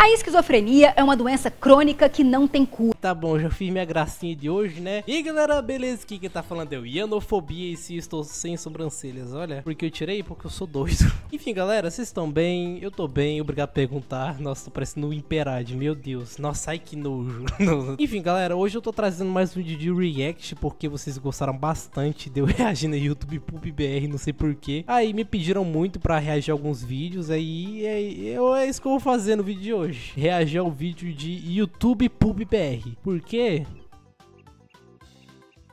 A esquizofrenia é uma doença crônica que não tem cura. Tá bom, já fiz minha gracinha de hoje, né? E galera, beleza? Aqui quem tá falando é o Yanofobia e se estou sem sobrancelhas, olha. Porque eu tirei, porque eu sou doido. Enfim, galera, vocês estão bem? Eu tô bem, obrigado por perguntar. Nossa, tô parecendo um imperade, meu Deus. Nossa, ai que nojo. Enfim, galera, hoje eu tô trazendo mais um vídeo de react, porque vocês gostaram bastante de eu reagir no YouTube Poop BR, não sei porquê. Aí me pediram muito pra reagir a alguns vídeos, é isso que eu vou fazer no vídeo de hoje. Reagir ao vídeo de YouTube Poop BR. Por quê?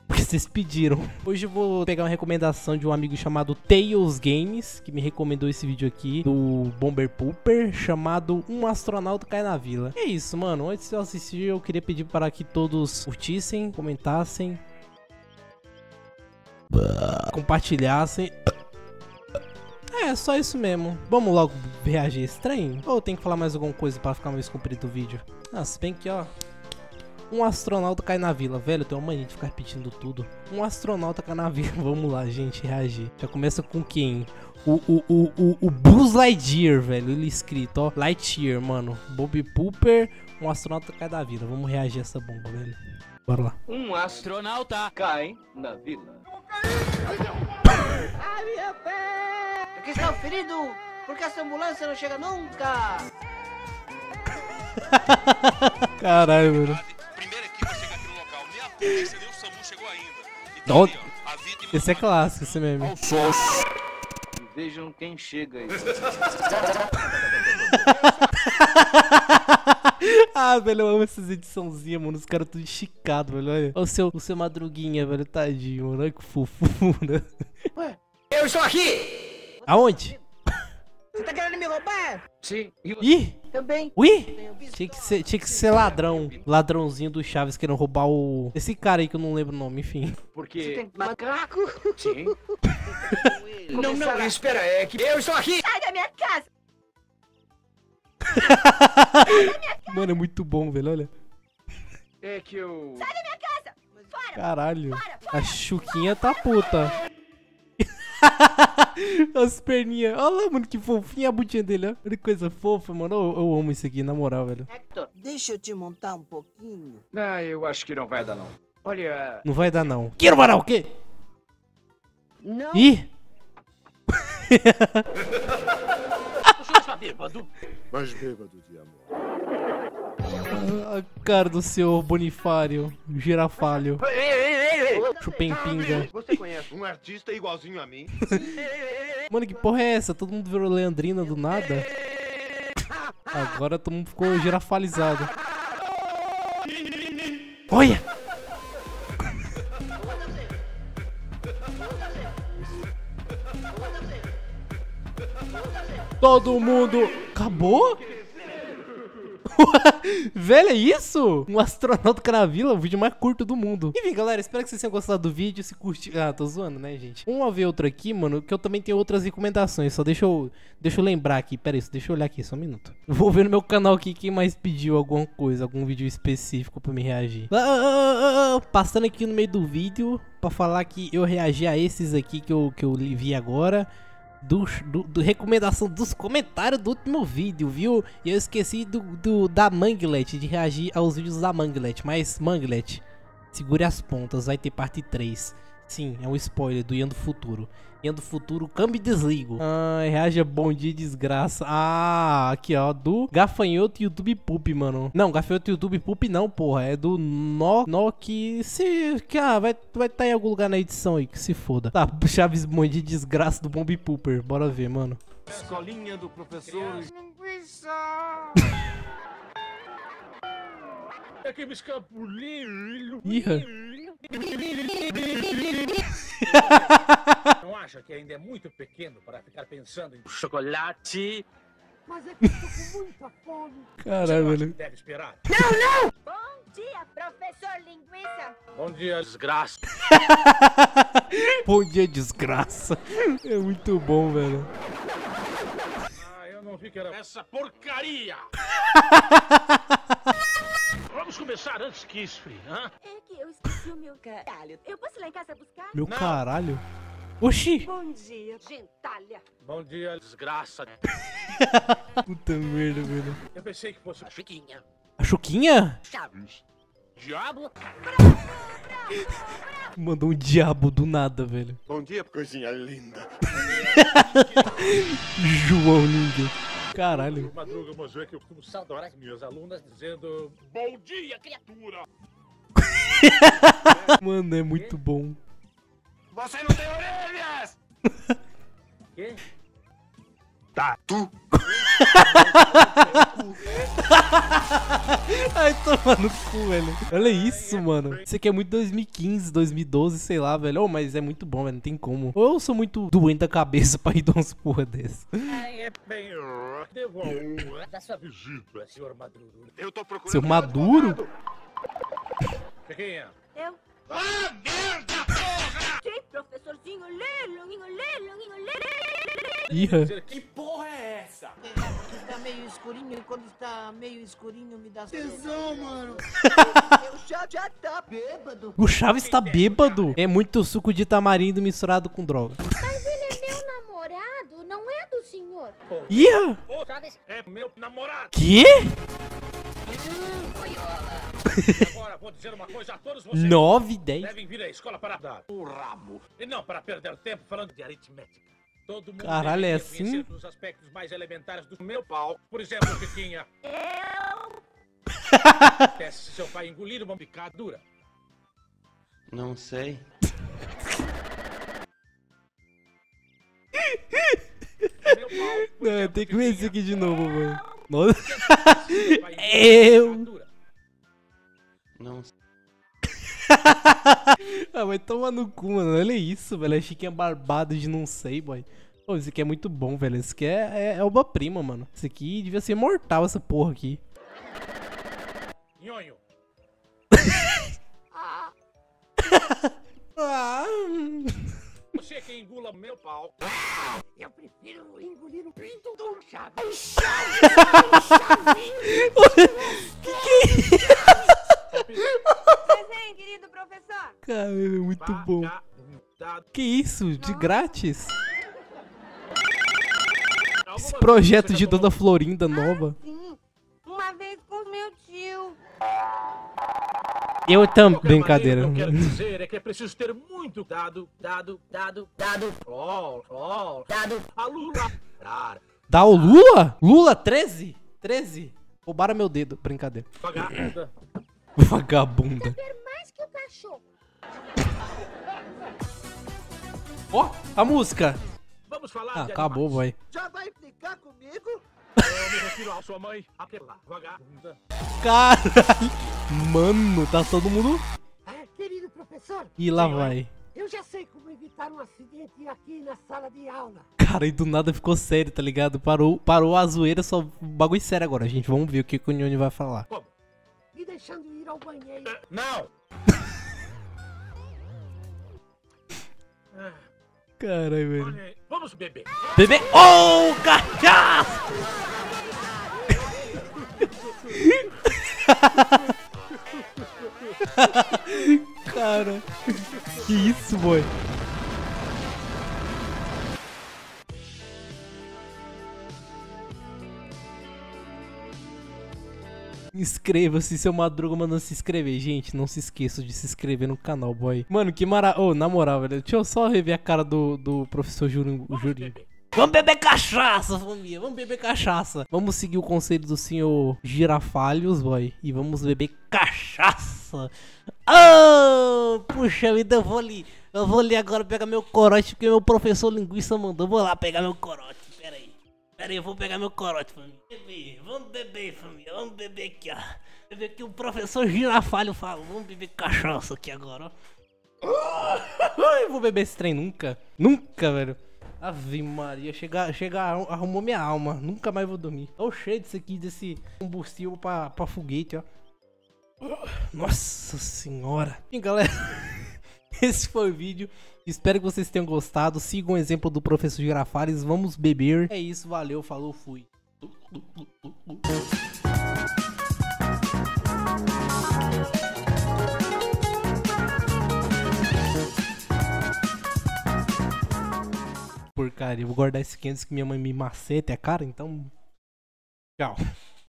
Porque vocês pediram. Hoje eu vou pegar uma recomendação de um amigo chamado Tales Games, que me recomendou esse vídeo aqui do Bomba Pooper, chamado Um Astronauta Cai na Vila. É isso, mano. Antes de eu assistir, eu queria pedir para que todos curtissem, comentassem, compartilhassem. É só isso mesmo. Vamos logo reagir a esse trem? Ou tem que falar mais alguma coisa pra ficar mais comprido o vídeo? Ah, se bem que, ó, um astronauta cai na vila. Velho, eu tenho uma mania de ficar repetindo tudo. Um astronauta cai na vila. Vamos lá, gente, reagir. Já começa com quem? O Buzz Lightyear, velho. Ele escrito, ó. Lightyear, mano. Bomba Pooper, um astronauta cai na vila. Vamos reagir a essa bomba, velho. Bora lá. Um astronauta cai na vila. Ai, minha pé! Que está ferido? Porque essa ambulância não chega nunca. Caralho, mano. Primeiro equipe a chegar aqui no local. Meia ponte, você nem o SAMU chegou ainda. Então, ali, ó, a vida esse é clássico, esse mesmo. Vejam quem chega aí. Ah, velho, eu amo essas ediçãozinhas, mano. Os caras tudo esticado, velho. Olha o seu madruguinha, velho. Tadinho, mano. Olha que fofura. Ué, eu estou aqui! Aonde? Você tá querendo me roubar? Sim. Ih! Também. Ui! Tinha que ser ladrão. Ladrãozinho do Chaves querendo roubar o... Esse cara aí que eu não lembro o nome, enfim. Porque... Você tem macaco? Sim. não, espera, é que... Eu estou aqui! Sai da minha casa! Mano, é muito bom, velho, olha. É que eu... Sai da minha casa! Fora! Caralho. Fora, a Chuquinha fora, tá puta. As perninhas. Olha lá, mano, que fofinha a botinha dele, ó. Olha que coisa fofa, mano. Eu amo isso aqui, na moral, velho. Hector, deixa eu te montar um pouquinho. Ah, eu acho que não vai dar, não. Olha... Não vai dar, não. Que não vai dar, o quê? Não. Ih! Mas bêbado de amor. A cara do senhor Bonifário, girafalho. Chupempinga. Você conhece um artista igualzinho a mim? Mano, que porra é essa? Todo mundo virou Leandrina do nada? Agora todo mundo ficou girafalizado. Olha! Todo mundo... Acabou? Velho, é isso? Um astronauta na vila, o vídeo mais curto do mundo. Enfim, galera, espero que vocês tenham gostado do vídeo. Se curtir... Ah, tô zoando, né, gente? Uma vez outra aqui, mano, que eu também tenho outras recomendações. Só deixa eu lembrar aqui. Pera aí, deixa eu olhar aqui, só um minuto. Vou ver no meu canal aqui quem mais pediu alguma coisa, algum vídeo específico pra me reagir. Passando aqui no meio do vídeo pra falar que eu reagi a esses aqui que eu vi agora. Recomendação dos comentários do último vídeo, viu? E eu esqueci da Manglet, de reagir aos vídeos da Manglet. Mas, Manglet, segure as pontas, vai ter parte 3. Sim, é um spoiler do Ian do Futuro. Ian do Futuro, câmbio e desligo. Ah, reage a Bom Dia Desgraça. Ah, aqui ó, do Gafanhoto YouTube Poop, mano. Não, Gafanhoto YouTube Poop não, porra. É do nó que se... Que, ah, vai tá em algum lugar na edição aí, que se foda. Tá, Chaves Bom Dia Desgraça do Bomba Pooper. Bora ver, mano. Escolinha do Professor. É que me escapulei. Não acha que ainda é muito pequeno para ficar pensando em chocolate Mas é que eu tô com muita fome. Caralho, velho. Deve esperar. Não, não! Bom dia, professor Linguiça. Bom dia, desgraça. Bom dia, desgraça. É muito bom, velho. Ah, eu não vi que era essa porcaria. Vamos começar antes que esfrie, hã? É que eu esqueci o meu caralho. Eu posso ir lá em casa buscar? Meu não. Caralho? Oxi! Bom dia, gentalha! Bom dia, desgraça! Puta merda, velho. Eu pensei que fosse a Chuquinha. A Chuquinha? Chaves. Diabo? Bravo, bravo, bravo. Mandou um diabo do nada, velho. Bom dia, coisinha linda. João lindo. Caralho. Madruga, Mozué, que eu começo a adorar minhas alunas dizendo... Bom dia, criatura! Mano, é muito bom. Você não tem orelhas! Quê? Tatu! Ai, toma no cu, velho. Olha isso, mano. Isso aqui é muito 2015, 2012, sei lá, velho. Oh, mas é muito bom, velho. Não tem como. Ou eu sou muito doente da cabeça pra ir dar umas porra dessas. Eu tô procurando. Seu Maduro? Quem é? Eu. Ah, merda, porra! Sim, professorzinho, lê. Que porra é essa? Quando está meio escurinho, me dá tesão, mano. O Chaves já tá bêbado. O Chaves tá bêbado? É muito suco de tamarindo misturado com droga. Mas ele é meu namorado, não é do senhor. Ia! O Chaves é meu namorado. Que? Agora vou dizer uma coisa a todos vocês. 9 e 10. Devem vir à escola para dar o rabo e não para perder tempo falando de aritmética. Todo mundo caralho, é assim? Os aspectos mais elementares do meu pau. Por exemplo, Chiquinha. Eu. Teste seu pai engolir uma picadura. Não sei. Meu pau, não, exemplo, tem que ver isso aqui de novo, mano. Nossa. Eu. Não. Ah, vai tomar no cu, mano. Olha isso, velho. A Chiquinha barbada de não sei, boy. Oh, isso aqui é muito bom, velho. Isso aqui é obra-prima, mano. Isso aqui devia ser mortal, essa porra aqui. Nhonho. Ah. Ah. Você que engula meu pau. Ah, eu prefiro engolir o pinto do Chaves. Que é isso? Desenho, querido professor. Cara, é muito bom. Que isso? De grátis? Esse projeto de Dona Florinda nova. Sim. Uma vez com meu tio. Eu também. Brincadeira. O que eu quero dizer é que é preciso ter muito dado. A Lula. Dá o Lula? Lula 13? 13? Roubaram meu dedo. Brincadeira. Vagabunda. Mais que o cachorro. Ó, a música. Vamos falar de acabou, boy. Já vai ficar comigo? Eu me refiro à sua mãe, aquela vagabunda. Caralho. Mano, tá todo mundo? Ah, querido professor. E lá vai. Eu já sei como evitar um acidente aqui na sala de aula. Cara, e do nada ficou sério, tá ligado? Parou a zoeira, só bagulho sério agora, gente. Vamos ver o que o Nhonho vai falar. Como? Me deixando ir ao banheiro. Não! Caralho, velho. Olha, vamos beber. Beber? Oh, cachaça! Cara, que isso, boy? Inscreva-se, seu Madruga mandando se inscrever. Gente, não se esqueça de se inscrever no canal, boy. Mano, que mara... Ô, na moral, velho. Deixa eu só rever a cara do professor Jurinho. Vamos beber cachaça, família. Vamos beber cachaça. Vamos seguir o conselho do senhor Girafalhos, boy. E vamos beber cachaça. Oh, puxa vida, eu vou ali agora pegar meu corote, porque meu professor Linguiça mandou. Vou lá pegar meu corote. Pera aí, eu vou pegar meu corote, família. Vamos beber, família. Vamos beber aqui, ó. Beber aqui o professor Girafalho fala. Vamos beber cachaça aqui agora, ó. Eu vou beber esse trem nunca. Nunca, velho. Ave Maria, arrumou minha alma. Nunca mais vou dormir. Olha o cheiro disso aqui, desse combustível pra foguete, ó. Nossa senhora. E galera, esse foi o vídeo. Espero que vocês tenham gostado. Sigam o exemplo do professor Girafales. Vamos beber. É isso, valeu, falou, fui. Porcaria, eu vou guardar esses 500 que minha mãe me maceta, é cara, então... Tchau.